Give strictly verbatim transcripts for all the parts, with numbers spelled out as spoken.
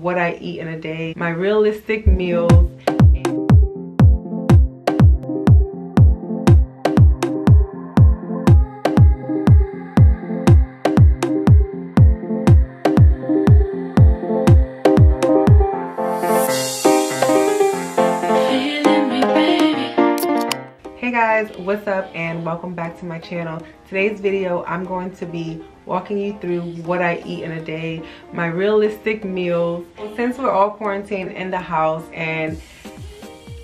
what I eat in a day, my realistic meals. What's up and welcome back to my channel. Today's video I'm going to be walking you through what I eat in a day, my realistic meals. Since we're all quarantined in the house and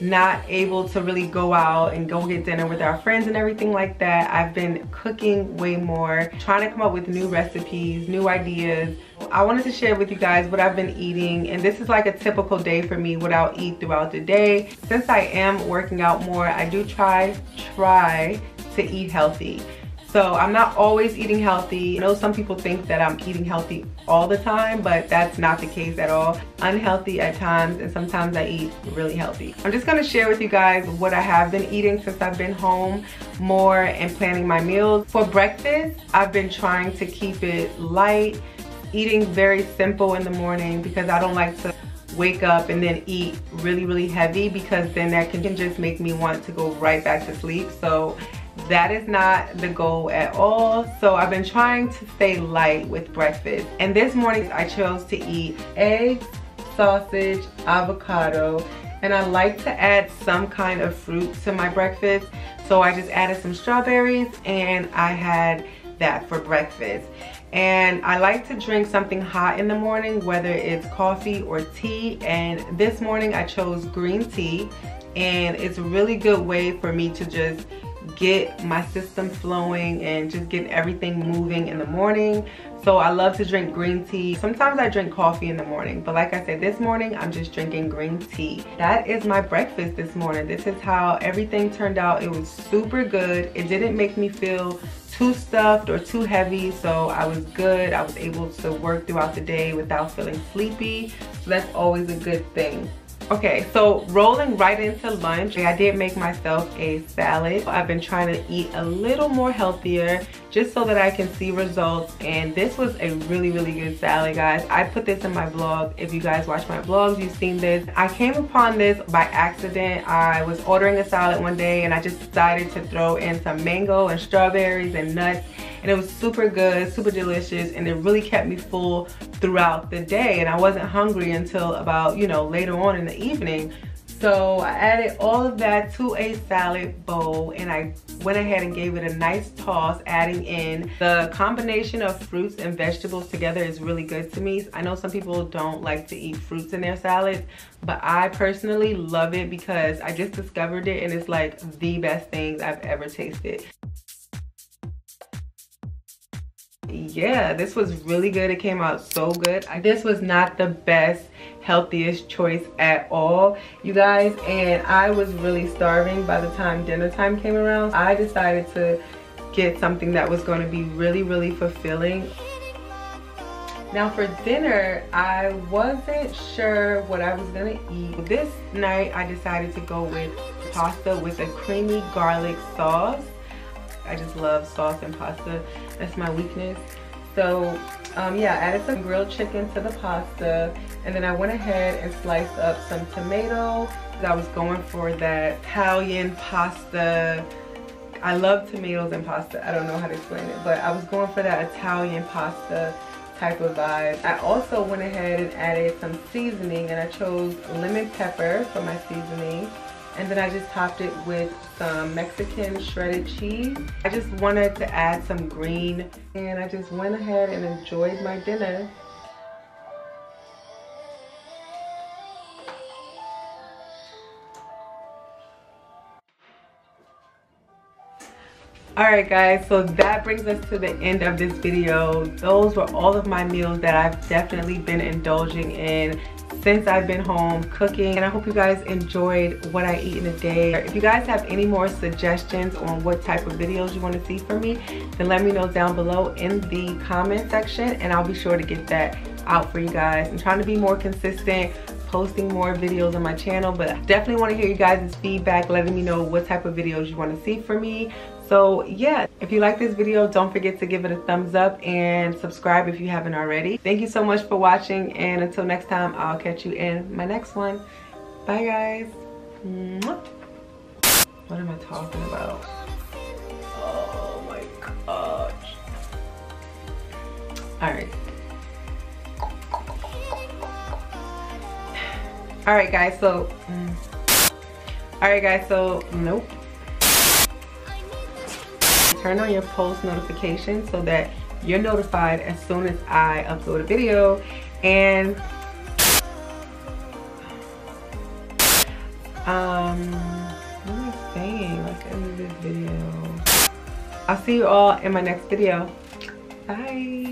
not able to really go out and go get dinner with our friends and everything like that, I've been cooking way more, trying to come up with new recipes, new ideas. I wanted to share with you guys what I've been eating, and this is like a typical day for me, what I'll eat throughout the day. Since I am working out more, I do try try to eat healthy. So I'm not always eating healthy. I know some people think that I'm eating healthy all the time, but that's not the case at all. Unhealthy at times, and sometimes I eat really healthy. I'm just gonna share with you guys what I have been eating since I've been home more and planning my meals. For breakfast, I've been trying to keep it light, eating very simple in the morning because I don't like to wake up and then eat really, really heavy, because then that can just make me want to go right back to sleep. So that is not the goal at all. So I've been trying to stay light with breakfast. And this morning I chose to eat eggs, sausage, avocado, and I like to add some kind of fruit to my breakfast. So I just added some strawberries and I had that for breakfast. And I like to drink something hot in the morning, whether it's coffee or tea. And this morning I chose green tea, and it's a really good way for me to just get my system flowing and just get everything moving in the morning. So I love to drink green tea. Sometimes I drink coffee in the morning, but like I said, this morning I'm just drinking green tea. That is my breakfast this morning. This is how everything turned out. It was super good. It didn't make me feel too stuffed or too heavy, so I was good. I was able to work throughout the day without feeling sleepy, so that's always a good thing. Okay, so rolling right into lunch, I did make myself a salad. I've been trying to eat a little more healthier just so that I can see results, and this was a really, really good salad, guys. I put this in my vlog. If you guys watch my vlogs, you've seen this. I came upon this by accident. I was ordering a salad one day and I just decided to throw in some mango and strawberries and nuts, and it was super good, super delicious, and it really kept me full throughout the day, and I wasn't hungry until about, you know, later on in the evening. So I added all of that to a salad bowl, and I went ahead and gave it a nice toss, adding in the combination of fruits and vegetables together is really good to me. I know some people don't like to eat fruits in their salads, but I personally love it because I just discovered it, and it's like the best things I've ever tasted. Yeah, this was really good. It came out so good. This was not the best, healthiest choice at all, you guys, and I was really starving by the time dinner time came around. I decided to get something that was going to be really, really fulfilling. Now for dinner, I wasn't sure what I was going to eat. This night, I decided to go with pasta with a creamy garlic sauce. I just love sauce and pasta. That's my weakness. So um, yeah, I added some grilled chicken to the pasta, and then I went ahead and sliced up some tomato. I was going for that Italian pasta. I love tomatoes and pasta. I don't know how to explain it, but I was going for that Italian pasta type of vibe. I also went ahead and added some seasoning, and I chose lemon pepper for my seasoning. And then I just topped it with some Mexican shredded cheese. I just wanted to add some green, and I just went ahead and enjoyed my dinner. Alright guys, so that brings us to the end of this video. Those were all of my meals that I've definitely been indulging in since I've been home cooking, and I hope you guys enjoyed what I eat in a day. If you guys have any more suggestions on what type of videos you want to see from me, then let me know down below in the comment section, and I'll be sure to get that out for you guys. I'm trying to be more consistent, posting more videos on my channel, but I definitely want to hear you guys' feedback, letting me know what type of videos you want to see from me. So yeah, if you like this video, don't forget to give it a thumbs up and subscribe if you haven't already. Thank you so much for watching, and until next time, I'll catch you in my next one. Bye guys. What am I talking about? Oh my gosh. All right. All right guys, so mm. All right guys, so nope. Turn on your post notifications so that you're notified as soon as I upload a video. And um what am I saying? Like in this video. I'll see you all in my next video. Bye.